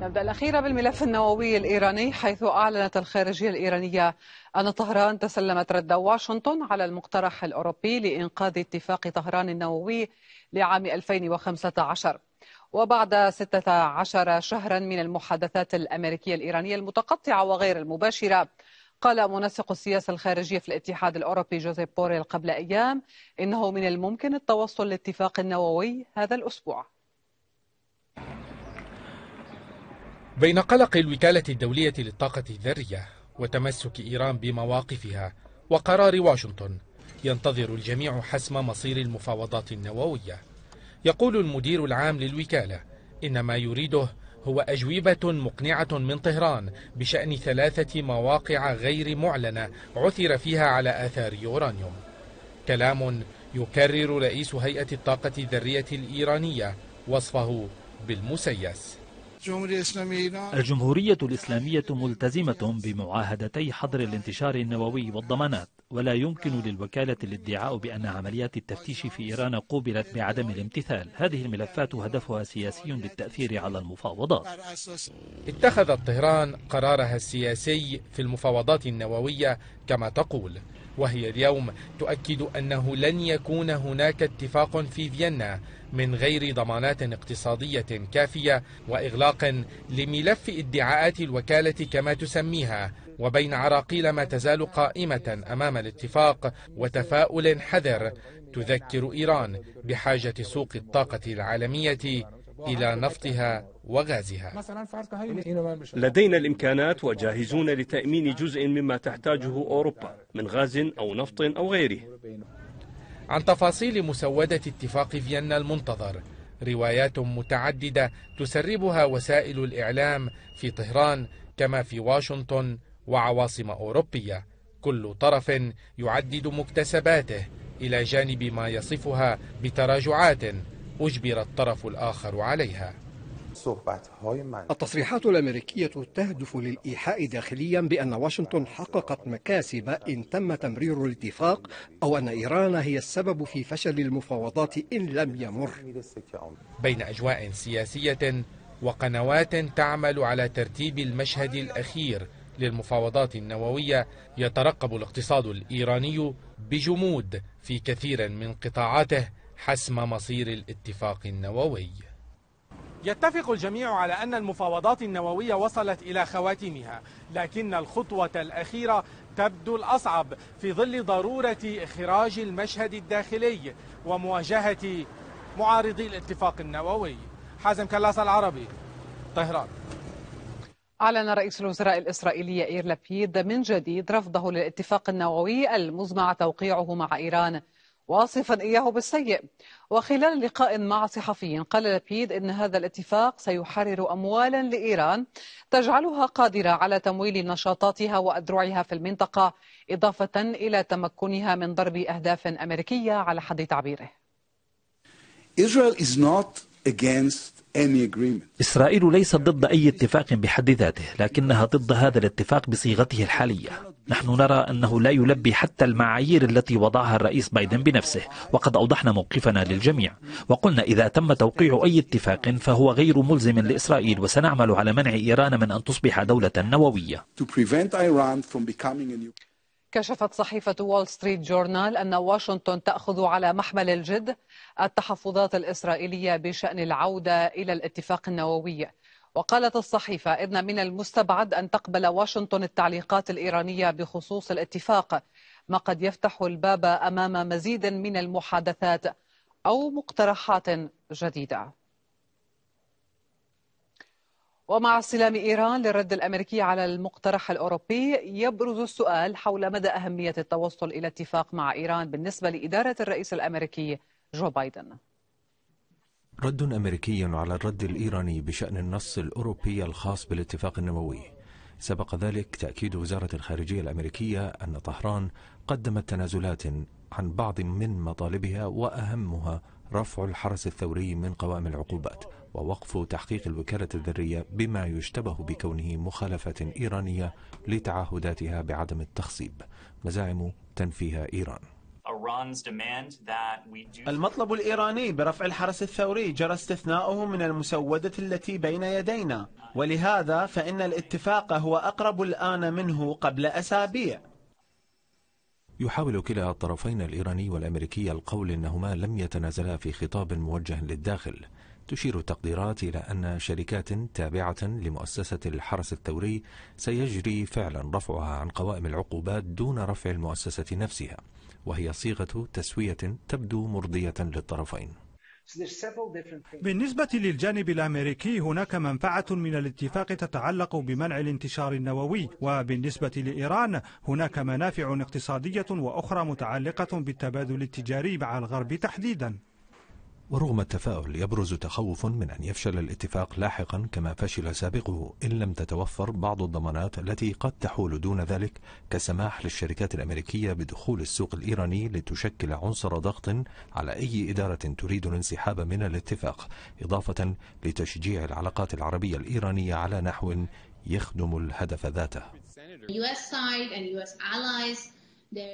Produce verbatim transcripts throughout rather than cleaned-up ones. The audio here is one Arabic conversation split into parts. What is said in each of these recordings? نبدأ الأخيرة بالملف النووي الإيراني، حيث أعلنت الخارجية الإيرانية أن طهران تسلمت رد واشنطن على المقترح الأوروبي لإنقاذ اتفاق طهران النووي لعام ألفين وخمسة عشر. وبعد ستة عشر شهرا من المحادثات الأمريكية الإيرانية المتقطعة وغير المباشرة، قال منسق السياسة الخارجية في الاتحاد الأوروبي جوزيب بوريل قبل أيام إنه من الممكن التوصل لاتفاق نووي هذا الأسبوع. بين قلق الوكالة الدولية للطاقة الذرية وتمسك إيران بمواقفها وقرار واشنطن، ينتظر الجميع حسم مصير المفاوضات النووية. يقول المدير العام للوكالة إن ما يريده هو أجوبة مقنعة من طهران بشأن ثلاثة مواقع غير معلنة عثر فيها على آثار يورانيوم. كلام يكرر رئيس هيئة الطاقة الذرية الإيرانية وصفه بالمسيس. الجمهورية الإسلامية ملتزمة بمعاهدتي حظر الانتشار النووي والضمانات، ولا يمكن للوكالة الادعاء بأن عمليات التفتيش في إيران قوبلت بعدم الامتثال. هذه الملفات هدفها سياسي للتأثير على المفاوضات. اتخذت طهران قرارها السياسي في المفاوضات النووية كما تقول، وهي اليوم تؤكد أنه لن يكون هناك اتفاق في فيينا من غير ضمانات اقتصادية كافية وإغلاق لملف ادعاءات الوكالة كما تسميها، وبين عراقيل ما تزال قائمة أمام الاتفاق وتفاؤل حذر تذكر إيران بحاجة سوق الطاقة العالمية إلى نفطها وغازها. لدينا الإمكانات وجاهزون لتأمين جزء مما تحتاجه أوروبا من غاز أو نفط أو غيره. عن تفاصيل مسودة اتفاق فيينا المنتظر روايات متعددة تسربها وسائل الإعلام في طهران كما في واشنطن وعواصم أوروبية، كل طرف يعدد مكتسباته إلى جانب ما يصفها بتراجعات أجبر الطرف الآخر عليها. التصريحات الأمريكية تهدف للإيحاء داخليا بأن واشنطن حققت مكاسب إن تم تمرير الاتفاق، أو أن إيران هي السبب في فشل المفاوضات إن لم يمر. بين أجواء سياسية وقنوات تعمل على ترتيب المشهد الأخير للمفاوضات النووية، يترقب الاقتصاد الإيراني بجمود في كثير من قطاعاته حسم مصير الاتفاق النووي. يتفق الجميع على أن المفاوضات النووية وصلت إلى خواتمها، لكن الخطوة الأخيرة تبدو الأصعب في ظل ضرورة إخراج المشهد الداخلي ومواجهة معارضي الاتفاق النووي. حازم كلاس، العربي، طهران. أعلن رئيس الوزراء الإسرائيلي إيرل بيد من جديد رفضه للاتفاق النووي المزمع توقيعه مع إيران، واصفا إياه بالسيء. وخلال لقاء مع صحفيين قال لبيد إن هذا الاتفاق سيحرر أموالا لإيران تجعلها قادرة على تمويل نشاطاتها وأذرعها في المنطقة، إضافة إلى تمكنها من ضرب أهداف أمريكية على حد تعبيره. إسرائيل ليست ضد أي اتفاق بحد ذاته، لكنها ضد هذا الاتفاق بصيغته الحالية. نحن نرى أنه لا يلبي حتى المعايير التي وضعها الرئيس بايدن بنفسه، وقد أوضحنا موقفنا للجميع وقلنا إذا تم توقيع أي اتفاق فهو غير ملزم لإسرائيل، وسنعمل على منع إيران من أن تصبح دولة نووية. كشفت صحيفة وول ستريت جورنال أن واشنطن تأخذ على محمل الجد التحفظات الإسرائيلية بشأن العودة إلى الاتفاق النووي. وقالت الصحيفة إن من المستبعد أن تقبل واشنطن التعليقات الإيرانية بخصوص الاتفاق، ما قد يفتح الباب أمام مزيد من المحادثات أو مقترحات جديدة. ومع استلام إيران للرد الأمريكي على المقترح الأوروبي، يبرز السؤال حول مدى أهمية التوصل إلى اتفاق مع إيران بالنسبة لإدارة الرئيس الأمريكي جو بايدن. رد أمريكي على الرد الإيراني بشأن النص الأوروبي الخاص بالاتفاق النووي. سبق ذلك تأكيد وزارة الخارجية الأمريكية أن طهران قدمت تنازلات عن بعض من مطالبها، وأهمها رفع الحرس الثوري من قوائم العقوبات ووقف تحقيق الوكالة الذرية بما يشتبه بكونه مخالفة إيرانية لتعهداتها بعدم التخصيب، مزاعم تنفيها إيران. المطلب الإيراني برفع الحرس الثوري جرى استثناؤه من المسودة التي بين يدينا، ولهذا فإن الاتفاق هو أقرب الآن منه قبل أسابيع. يحاول كلا الطرفين الإيراني والأمريكي القول أنهما لم يتنازلا في خطاب موجه للداخل. تشير التقديرات إلى أن شركات تابعة لمؤسسة الحرس الثوري سيجري فعلا رفعها عن قوائم العقوبات دون رفع المؤسسة نفسها، وهي صيغة تسوية تبدو مرضية للطرفين. بالنسبة للجانب الأمريكي هناك منفعة من الاتفاق تتعلق بمنع الانتشار النووي، وبالنسبة لإيران هناك منافع اقتصادية وأخرى متعلقة بالتبادل التجاري مع الغرب تحديدا. ورغم التفاؤل يبرز تخوف من أن يفشل الاتفاق لاحقا كما فشل سابقه إن لم تتوفر بعض الضمانات التي قد تحول دون ذلك، كسماح للشركات الأمريكية بدخول السوق الإيراني لتشكل عنصر ضغط على أي إدارة تريد الانسحاب من الاتفاق، إضافة لتشجيع العلاقات العربية الإيرانية على نحو يخدم الهدف ذاته.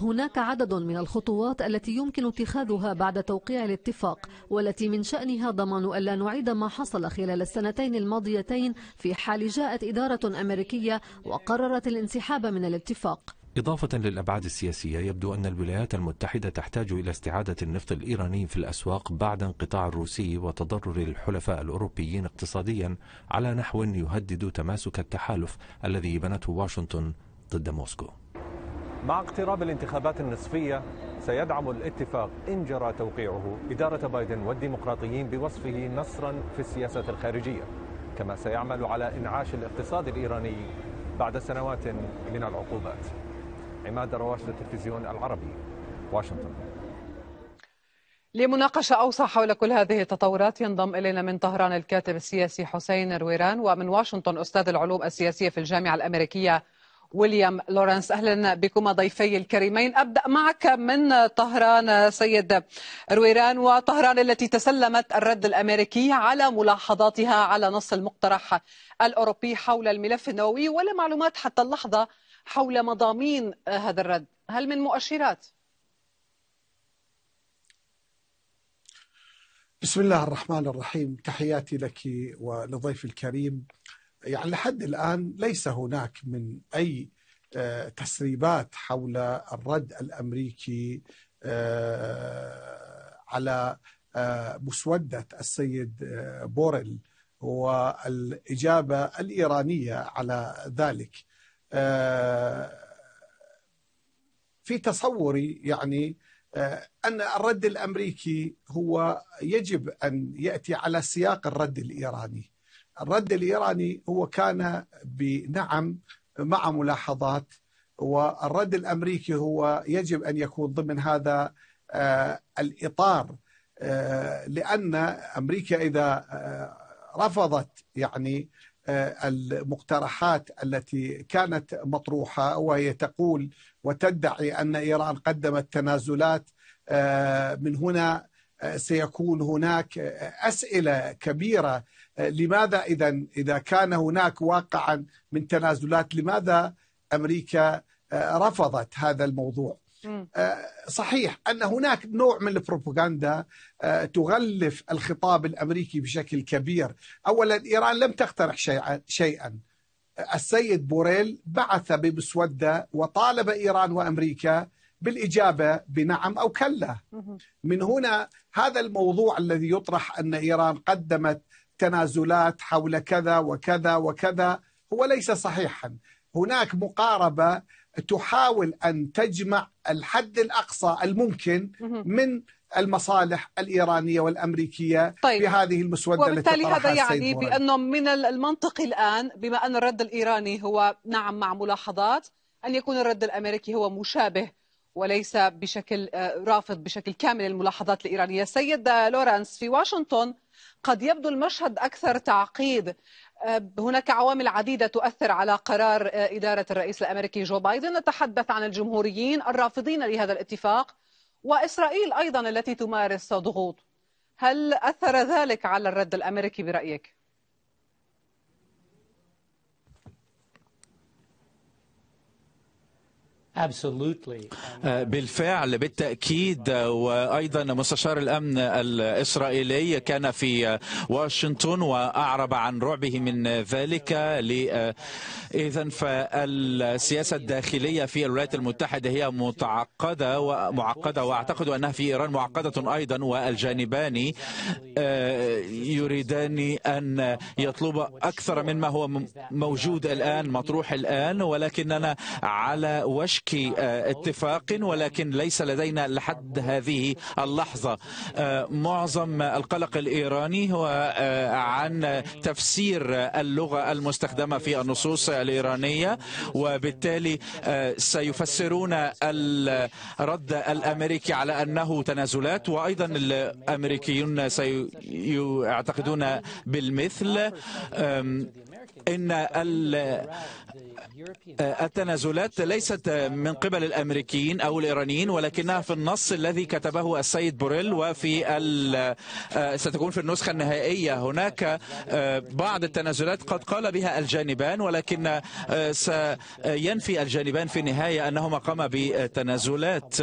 هناك عدد من الخطوات التي يمكن اتخاذها بعد توقيع الاتفاق، والتي من شأنها ضمان ألا نعيد ما حصل خلال السنتين الماضيتين في حال جاءت إدارة أمريكية وقررت الانسحاب من الاتفاق. إضافة للأبعاد السياسية، يبدو أن الولايات المتحدة تحتاج إلى استعادة النفط الإيراني في الأسواق بعد انقطاع الروسي وتضرر الحلفاء الأوروبيين اقتصاديا على نحو يهدد تماسك التحالف الذي بنته واشنطن ضد موسكو. مع اقتراب الانتخابات النصفية سيدعم الاتفاق إن جرى توقيعه إدارة بايدن والديمقراطيين بوصفه نصرا في السياسة الخارجية، كما سيعمل على إنعاش الاقتصاد الإيراني بعد سنوات من العقوبات. عماد رواش للتلفزيون العربي، واشنطن. لمناقشة أوسع حول كل هذه التطورات ينضم إلينا من طهران الكاتب السياسي حسين رويران، ومن واشنطن أستاذ العلوم السياسية في الجامعة الأمريكية ويليام لورانس. أهلا بكما ضيفي الكريمين. أبدأ معك من طهران سيد رويران، وطهران التي تسلمت الرد الأمريكي على ملاحظاتها على نص المقترح الأوروبي حول الملف النووي، ولا معلومات حتى اللحظة حول مضامين هذا الرد، هل من مؤشرات؟ بسم الله الرحمن الرحيم، تحياتي لك ولضيف الكريم. يعني لحد الآن ليس هناك من أي تسريبات حول الرد الأمريكي على مسودة السيد بوريل والإجابة الإيرانية على ذلك. في تصوري يعني أن الرد الأمريكي هو يجب أن يأتي على سياق الرد الإيراني. الرد الإيراني هو كان بنعم مع ملاحظات، والرد الأمريكي هو يجب أن يكون ضمن هذا الإطار، لأن أمريكا إذا رفضت يعني المقترحات التي كانت مطروحة وهي تقول وتدعي أن إيران قدمت تنازلات، من هنا سيكون هناك أسئلة كبيرة. لماذا إذن إذا كان هناك واقعا من تنازلات لماذا أمريكا رفضت هذا الموضوع؟ صحيح أن هناك نوع من البروباغندا تغلف الخطاب الأمريكي بشكل كبير. أولا إيران لم تقترح شيئا، السيد بوريل بعث بمسودة وطالب إيران وأمريكا بالإجابة بنعم أو كلا. من هنا هذا الموضوع الذي يطرح أن إيران قدمت تنازلات حول كذا وكذا وكذا هو ليس صحيحا. هناك مقاربة تحاول أن تجمع الحد الأقصى الممكن من المصالح الإيرانية والأمريكية في طيب. هذه المسودة التي طرحها السيد بوريل. وبالتالي هذا يعني بأنه من المنطقي الآن، بما أن الرد الإيراني هو نعم مع ملاحظات، أن يكون الرد الأمريكي هو مشابه وليس بشكل رافض بشكل كامل الملاحظات الإيرانية. سيد لورانس، في واشنطن قد يبدو المشهد أكثر تعقيد، هناك عوامل عديدة تؤثر على قرار إدارة الرئيس الأمريكي جو بايدن، نتحدث عن الجمهوريين الرافضين لهذا الاتفاق وإسرائيل أيضا التي تمارس ضغوط، هل أثر ذلك على الرد الأمريكي برأيك؟ بالفعل بالتأكيد. وأيضا مستشار الأمن الإسرائيلي كان في واشنطن وأعرب عن رعبه من ذلك. إذن فالسياسة الداخلية في الولايات المتحدة هي متعقدة ومعقدة، وأعتقد أنها في إيران معقدة أيضا، والجانبان يريدان أن يطلب أكثر مما هو موجود الآن مطروح الآن، ولكننا على وشك اتفاق، ولكن ليس لدينا لحد هذه اللحظة. معظم القلق الإيراني هو عن تفسير اللغة المستخدمة في النصوص الإيرانية، وبالتالي سيفسرون الرد الأمريكي على أنه تنازلات، وأيضا الأمريكيون سيعتقدون بالمثل. إن التنازلات ليست من قبل الأمريكيين أو الإيرانيين، ولكنها في النص الذي كتبه السيد بوريل، وفي ال... ستكون في النسخة النهائية. هناك بعض التنازلات قد قال بها الجانبان، ولكن سينفي الجانبان في النهاية أنهما قاما بتنازلات.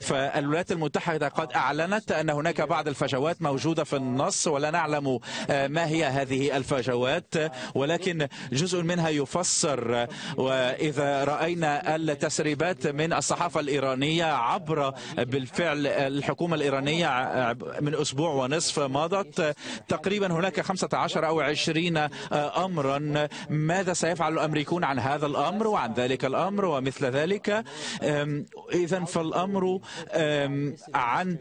فالولايات المتحدة قد أعلنت أن هناك بعض الفجوات موجودة في النص، ولا نعلم ما هي هذه الفجوات، ولكن جزء منها يفسر. وإذا رأينا التسريبات من الصحافة الإيرانية عبر بالفعل الحكومة الإيرانية من أسبوع ونصف مضت تقريبا، هناك خمسة عشر أو عشرين أمرا. ماذا سيفعل الأمريكون عن هذا الأمر وعن ذلك الأمر ومثل ذلك؟ إذن فالأمر عن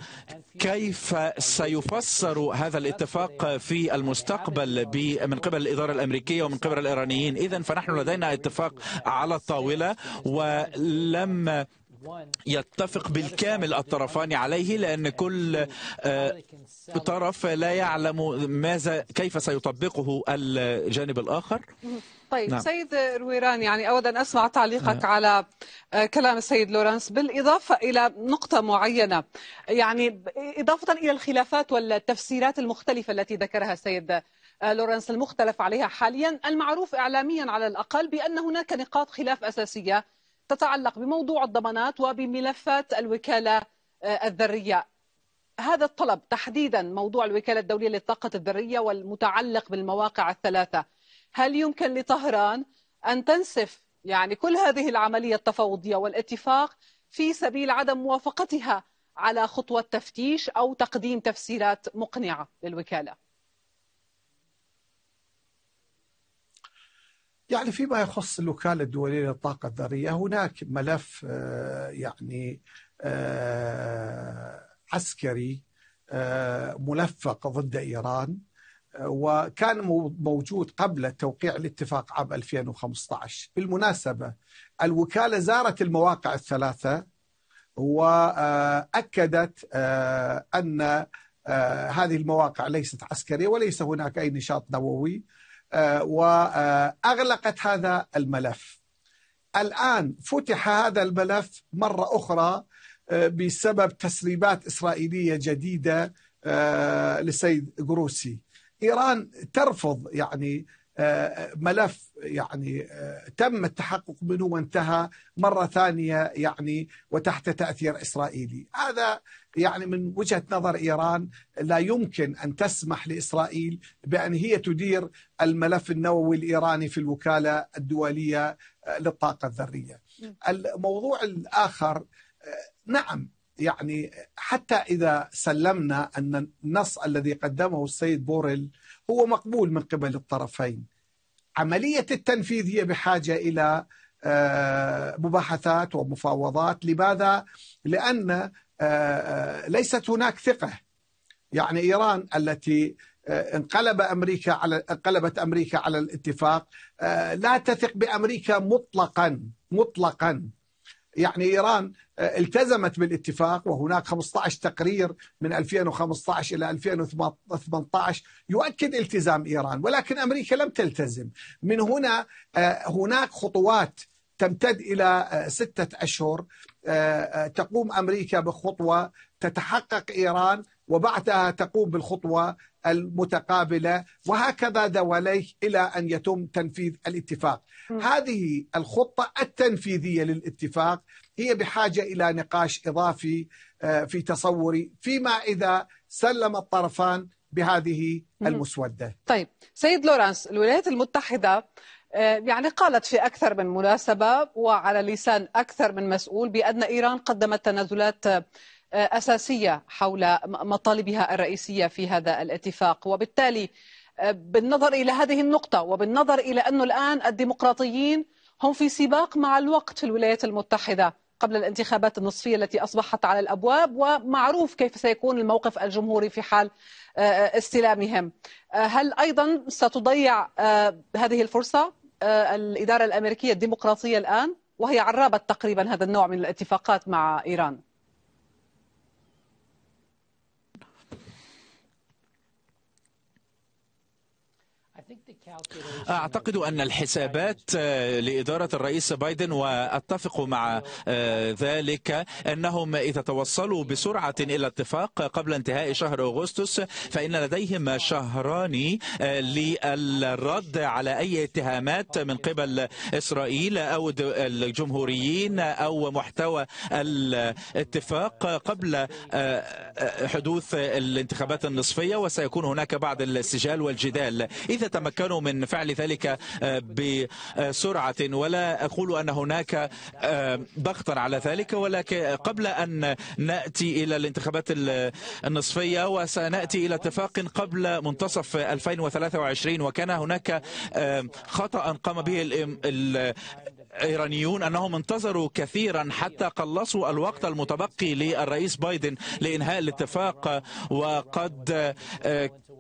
كيف سيفسر هذا الاتفاق في المستقبل من قبل الإدارة الأمريكية ومن قبل الإيرانيين. إذن فنحن لدينا اتفاق على الطاولة ولم يتفق بالكامل الطرفان عليه، لأن كل طرف لا يعلم ماذا كيف سيطبقه الجانب الآخر. طيب نعم. سيد رويران، يعني أود أن أسمع تعليقك نعم. على كلام السيد لورانس بالإضافة إلى نقطة معينة، يعني إضافة إلى الخلافات والتفسيرات المختلفة التي ذكرها السيد لورانس المختلف عليها حاليا. المعروف إعلاميا على الأقل بأن هناك نقاط خلاف أساسية تتعلق بموضوع الضمانات وبملفات الوكالة الذرية. هذا الطلب تحديدا، موضوع الوكالة الدولية للطاقة الذرية والمتعلق بالمواقع الثلاثة، هل يمكن لطهران أن تنسف يعني كل هذه العملية التفاوضية والاتفاق في سبيل عدم موافقتها على خطوة تفتيش أو تقديم تفسيرات مقنعة للوكالة؟ يعني فيما يخص الوكالة الدولية للطاقة الذرية، هناك ملف يعني عسكري ملفق ضد إيران، وكان موجود قبل توقيع الاتفاق عام ألفين وخمسة عشر. بالمناسبة الوكالة زارت المواقع الثلاثة وأكدت أن هذه المواقع ليست عسكرية وليس هناك أي نشاط نووي، وأغلقت هذا الملف. الآن فتح هذا الملف مرة أخرى بسبب تسريبات إسرائيلية جديدة للسيد جروسي. إيران ترفض يعني ملف يعني تم التحقق منه وانتهى مرة ثانية يعني وتحت تأثير إسرائيلي. هذا يعني من وجهة نظر إيران لا يمكن أن تسمح لإسرائيل بأن هي تدير الملف النووي الإيراني في الوكالة الدولية للطاقة الذرية. الموضوع الآخر، نعم يعني حتى إذا سلمنا أن النص الذي قدمه السيد بوريل هو مقبول من قبل الطرفين، عملية التنفيذ هي بحاجة إلى مباحثات ومفاوضات. لماذا؟ لأن ليست هناك ثقة. يعني إيران التي انقلب أمريكا على انقلبت أمريكا على الاتفاق لا تثق بأمريكا مطلقا مطلقا. يعني إيران التزمت بالاتفاق، وهناك خمسة عشر تقرير من ألفين وخمسة عشر إلى ألفين وثمانية عشر يؤكد التزام إيران، ولكن أمريكا لم تلتزم. من هنا هناك خطوات تمتد إلى ستة أشهر تقوم أمريكا بخطوة تتحقق إيران، وبعدها تقوم بالخطوة المتقابلة، وهكذا دواليه إلى أن يتم تنفيذ الاتفاق. م. هذه الخطة التنفيذية للاتفاق هي بحاجة إلى نقاش إضافي في تصوري فيما إذا سلم الطرفان بهذه المسودة. طيب سيد لورانس، الولايات المتحدة يعني قالت في أكثر من مناسبة وعلى لسان أكثر من مسؤول بأن إيران قدمت تنازلات أساسية حول مطالبها الرئيسية في هذا الاتفاق، وبالتالي بالنظر إلى هذه النقطة وبالنظر إلى أنه الآن الديمقراطيين هم في سباق مع الوقت في الولايات المتحدة قبل الانتخابات النصفية التي أصبحت على الأبواب، ومعروف كيف سيكون الموقف الجمهوري في حال استلامهم، هل أيضا ستضيع هذه الفرصة الإدارة الأمريكية الديمقراطية الآن وهي عرابت تقريبا هذا النوع من الاتفاقات مع إيران؟ أعتقد أن الحسابات لإدارة الرئيس بايدن، وأتفق مع ذلك، أنهم إذا توصلوا بسرعة إلى اتفاق قبل انتهاء شهر أغسطس فإن لديهم شهران للرد على أي اتهامات من قبل إسرائيل أو الجمهوريين أو محتوى الاتفاق قبل حدوث الانتخابات النصفية، وسيكون هناك بعض الاستجال والجدال إذا تمكنوا من فعل ذلك بسرعة. ولا أقول أن هناك ضغطا على ذلك، ولكن قبل أن نأتي إلى الانتخابات النصفية وسنأتي إلى اتفاق قبل منتصف ألفين وثلاثة وعشرين. وكان هناك خطأ قام به ال الإيرانيون أنهم انتظروا كثيرا حتى قلصوا الوقت المتبقي للرئيس بايدن لإنهاء الاتفاق، وقد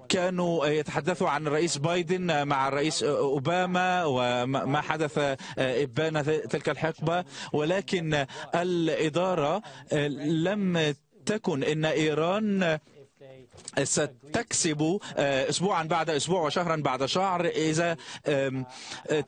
كانوا يتحدثوا عن الرئيس بايدن مع الرئيس أوباما وما حدث إبان تلك الحقبة، ولكن الإدارة لم تكن إن إيران ستكسب أسبوعا بعد أسبوع وشهرا بعد شهر إذا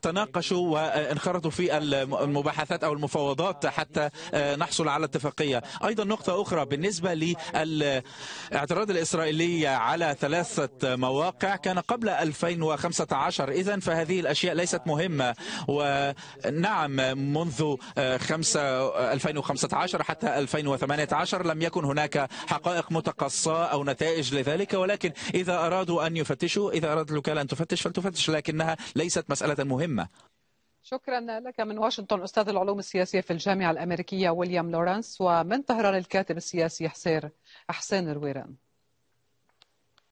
تناقشوا وانخرطوا في المباحثات أو المفاوضات حتى نحصل على اتفاقية. أيضا نقطة أخرى بالنسبة للاعتراض الإسرائيلي على ثلاثة مواقع كان قبل ألفين وخمسة عشر، إذن فهذه الأشياء ليست مهمة. ونعم منذ ألفين وخمسة عشر حتى ألفين وثمانية عشر لم يكن هناك حقائق متقصة أو نتائج لذلك، ولكن إذا أرادوا أن يفتشوا، إذا أرادت الوكالة أن تفتش فلتفتش، لكنها ليست مسألة مهمة. شكرا لك من واشنطن أستاذ العلوم السياسية في الجامعة الأمريكية ويليام لورانس، ومن طهران الكاتب السياسي حسين رويران.